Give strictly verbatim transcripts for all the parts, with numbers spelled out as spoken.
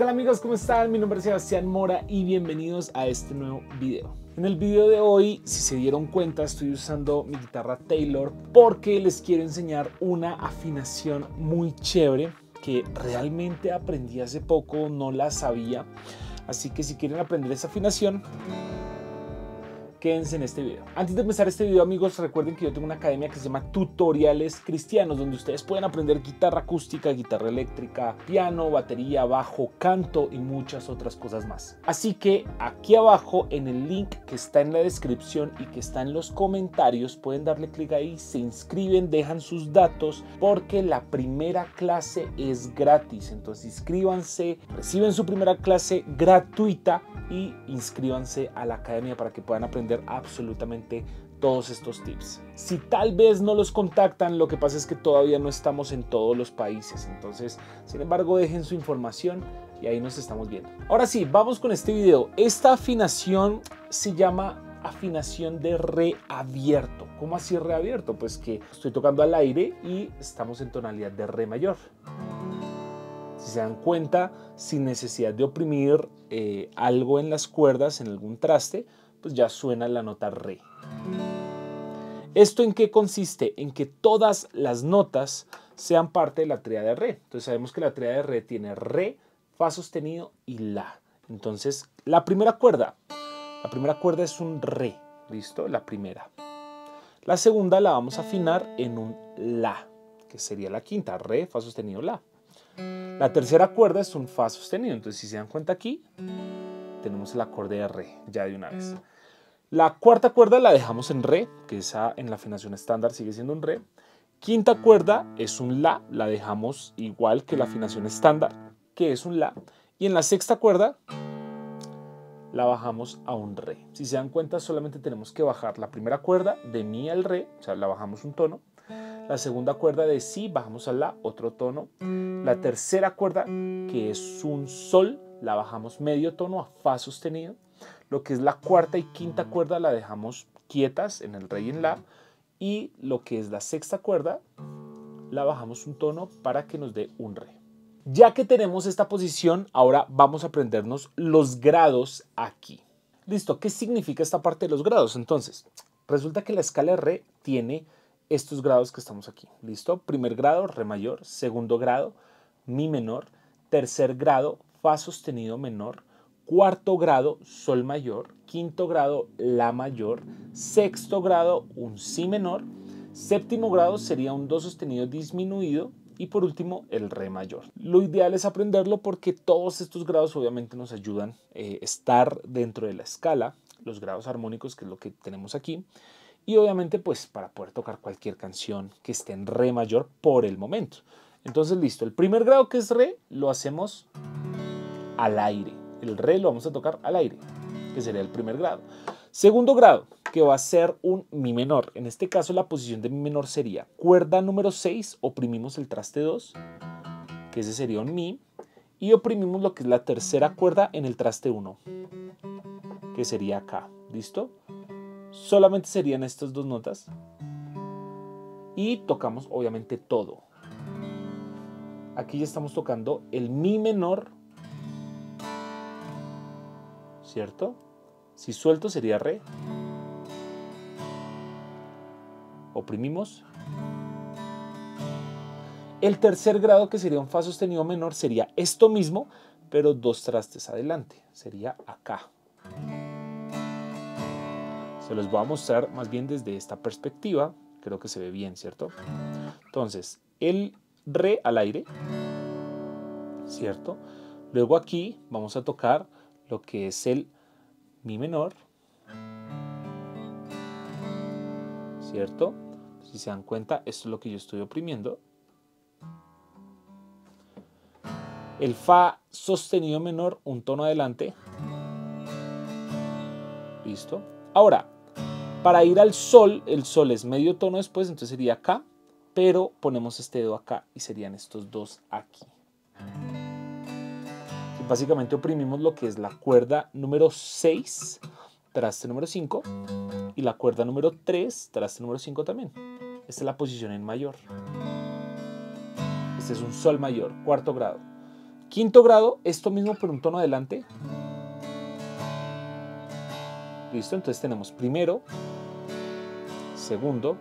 ¿Qué tal amigos? ¿Cómo están? Mi nombre es Sebastián Mora y bienvenidos a este nuevo video. En el video de hoy, si se dieron cuenta, estoy usando mi guitarra Taylor porque les quiero enseñar una afinación muy chévere que realmente aprendí hace poco, no la sabía. Así que si quieren aprender esa afinación, quédense en este video. Antes de empezar este video, amigos, recuerden que yo tengo una academia que se llama Tutoriales Cristianos, donde ustedes pueden aprender guitarra acústica, guitarra eléctrica, piano, batería, bajo, canto y muchas otras cosas más. Así que aquí abajo en el link que está en la descripción y que está en los comentarios, pueden darle clic ahí, se inscriben, dejan sus datos, porque la primera clase es gratis. Entonces inscríbanse, reciben su primera clase gratuita y inscríbanse a la academia para que puedan aprender absolutamente todos estos tips. Si tal vez no los contactan, lo que pasa es que todavía no estamos en todos los países, entonces sin embargo dejen su información y ahí nos estamos viendo. Ahora sí, vamos con este video. Esta afinación se llama afinación de re abierto. ¿Cómo así re abierto? Pues que estoy tocando al aire y estamos en tonalidad de re mayor. Si se dan cuenta, sin necesidad de oprimir eh, algo en las cuerdas, en algún traste, pues ya suena la nota re. ¿Esto en qué consiste? En que todas las notas sean parte de la tríada de re. Entonces sabemos que la tríada de re tiene re, fa sostenido y la. Entonces la primera cuerda, la primera cuerda es un re, ¿listo? La primera. La segunda la vamos a afinar en un la, que sería la quinta, re, fa sostenido, la. La tercera cuerda es un fa sostenido, entonces si se dan cuenta aquí, tenemos el acorde de re, ya de una vez. La cuarta cuerda la dejamos en re, que esa en la afinación estándar sigue siendo un re. Quinta cuerda es un la, la dejamos igual que la afinación estándar, que es un la. Y en la sexta cuerda la bajamos a un re. Si se dan cuenta, solamente tenemos que bajar la primera cuerda de mi al re, o sea, la bajamos un tono. La segunda cuerda de si, bajamos a la, otro tono. La tercera cuerda, que es un sol, la bajamos medio tono a fa sostenido. Lo que es la cuarta y quinta cuerda la dejamos quietas en el re y en la. Y lo que es la sexta cuerda la bajamos un tono para que nos dé un re. Ya que tenemos esta posición, ahora vamos a aprendernos los grados aquí. Listo, ¿qué significa esta parte de los grados? Entonces, resulta que la escala de re tiene estos grados que estamos aquí. Listo, primer grado, re mayor. Segundo grado, mi menor. Tercer grado, fa sostenido menor. Cuarto grado, sol mayor. Quinto grado, la mayor. Sexto grado, un si menor. Séptimo grado sería un do sostenido disminuido. Y por último, el re mayor. Lo ideal es aprenderlo porque todos estos grados obviamente nos ayudan a eh, estar dentro de la escala, los grados armónicos, que es lo que tenemos aquí. Y obviamente pues para poder tocar cualquier canción que esté en re mayor por el momento. Entonces listo, el primer grado, que es re, lo hacemos al aire. El re lo vamos a tocar al aire, que sería el primer grado. Segundo grado, que va a ser un mi menor. En este caso la posición de mi menor sería cuerda número seis, oprimimos el traste dos, que ese sería un mi, y oprimimos lo que es la tercera cuerda en el traste uno, que sería acá, ¿listo? Solamente serían estas dos notas y tocamos obviamente todo. Aquí ya estamos tocando el mi menor, ¿cierto? Si suelto sería re. Oprimimos. El tercer grado, que sería un fa sostenido menor, sería esto mismo, pero dos trastes adelante. Sería acá. Se los voy a mostrar más bien desde esta perspectiva. Creo que se ve bien, ¿cierto? Entonces, el re al aire, ¿cierto? Luego aquí vamos a tocar lo que es el mi menor, ¿cierto? Si se dan cuenta, esto es lo que yo estoy oprimiendo. El fa sostenido menor, un tono adelante. Listo. Ahora, para ir al sol, el sol es medio tono después, entonces sería acá, pero ponemos este dedo acá y serían estos dos aquí. Básicamente oprimimos lo que es la cuerda número seis, traste número cinco, y la cuerda número tres, traste número cinco también. Esta es la posición en mayor. Este es un sol mayor, cuarto grado. Quinto grado, esto mismo por un tono adelante. Listo, entonces tenemos primero, segundo,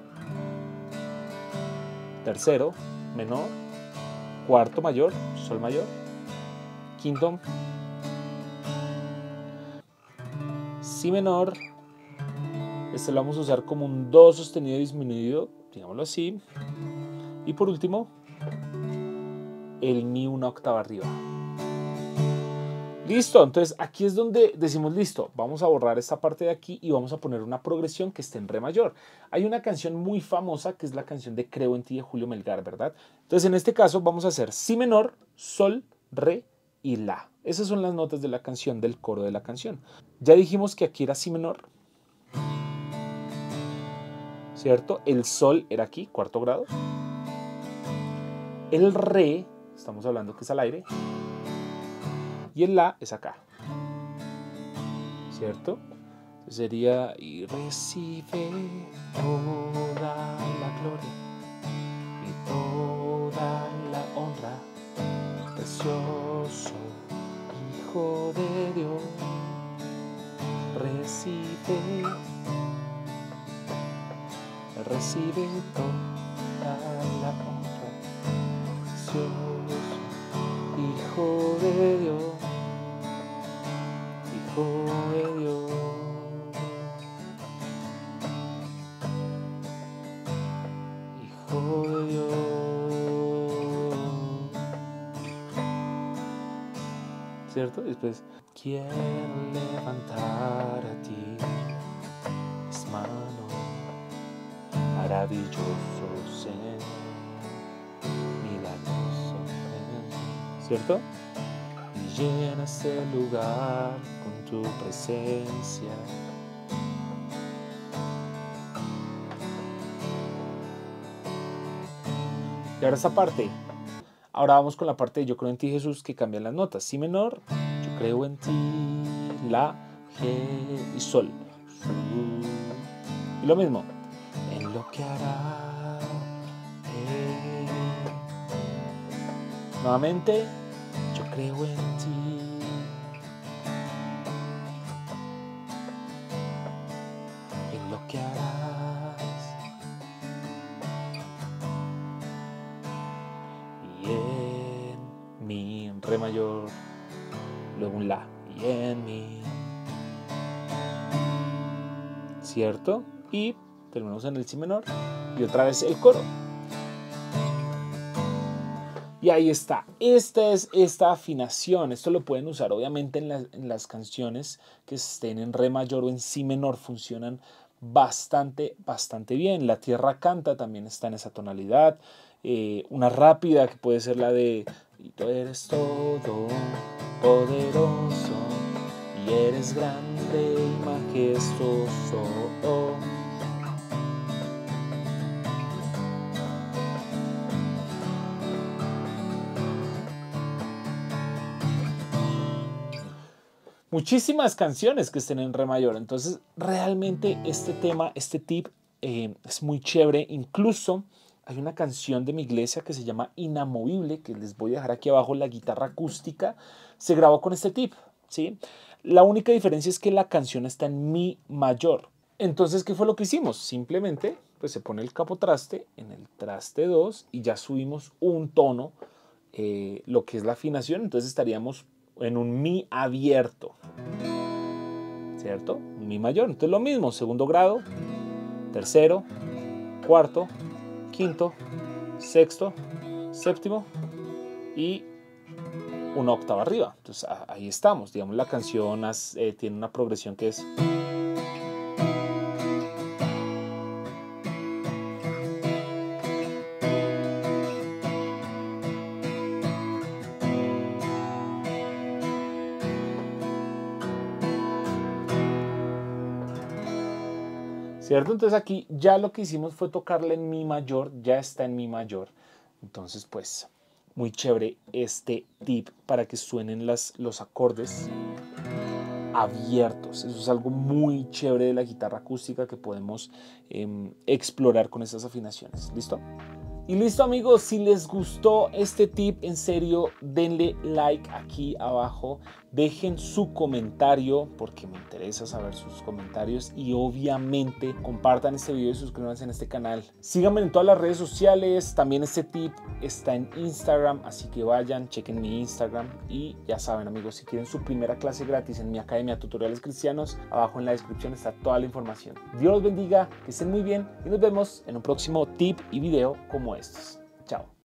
tercero, menor, cuarto mayor, sol mayor, quinto, si menor. Este lo vamos a usar como un do sostenido disminuido, digámoslo así. Y por último, el mi una octava arriba. Listo, entonces aquí es donde decimos listo, vamos a borrar esta parte de aquí y vamos a poner una progresión que esté en re mayor. Hay una canción muy famosa que es la canción de Creo en ti de Julio Melgar, ¿verdad? Entonces en este caso vamos a hacer si menor, sol, re y la. Esas son las notas de la canción, del coro de la canción. Ya dijimos que aquí era si menor, ¿cierto? El sol era aquí, cuarto grado. El re, estamos hablando que es al aire. Y el la es acá, ¿cierto? Entonces sería y recibe toda la gloria y toda la honra, precioso Hijo de Dios, recibe, recibe toda la honra, precioso Hijo de Dios. De Dios. Hijo de Dios. ¿Cierto? Después, quiero levantar a ti mis manos, maravilloso Señor, milagroso, ¿cierto? Y llena este lugar tu presencia. Y ahora esta parte. Ahora vamos con la parte de yo creo en ti, Jesús, que cambian las notas. Si menor, yo creo en ti, la, G y sol. Y lo mismo. En lo que hará. Eh. Nuevamente, yo creo en ti. Mayor, luego un la y en mi, ¿cierto? Y terminamos en el si menor y otra vez el coro. Y ahí está, esta es esta afinación. Esto lo pueden usar obviamente en las, en las canciones que estén en re mayor o en si menor, funcionan bastante, bastante bien. La tierra canta también está en esa tonalidad. Eh, una rápida que puede ser la de y tú eres todo poderoso y eres grande y majestuoso. Oh. Muchísimas canciones que estén en re mayor, entonces realmente este tema, este tip eh, es muy chévere. Incluso hay una canción de mi iglesia que se llama Inamovible, que les voy a dejar aquí abajo, la guitarra acústica, se grabó con este tip, ¿sí? La única diferencia es que la canción está en mi mayor. Entonces, ¿qué fue lo que hicimos? Simplemente, pues se pone el capotraste en el traste dos y ya subimos un tono, eh, lo que es la afinación, entonces estaríamos en un mi abierto, ¿cierto? Un mi mayor, entonces lo mismo, segundo grado, tercero, cuarto, quinto, sexto, séptimo y una octava arriba. Entonces ahí estamos, digamos la canción eh, tiene una progresión que es ¿cierto? Entonces aquí ya lo que hicimos fue tocarle en mi mayor, ya está en mi mayor. Entonces pues muy chévere este tip para que suenen las, los acordes abiertos. Eso es algo muy chévere de la guitarra acústica que podemos eh, explorar con estas afinaciones. ¿Listo? Y listo amigos, si les gustó este tip, en serio, denle like aquí abajo, dejen su comentario porque me interesa saber sus comentarios y obviamente compartan este video y suscríbanse en este canal. Síganme en todas las redes sociales, también este tip está en Instagram, así que vayan, chequen mi Instagram y ya saben amigos, si quieren su primera clase gratis en mi academia Tutoriales Cristianos, abajo en la descripción está toda la información. Dios los bendiga, que estén muy bien y nos vemos en un próximo tip y video como este. Chao.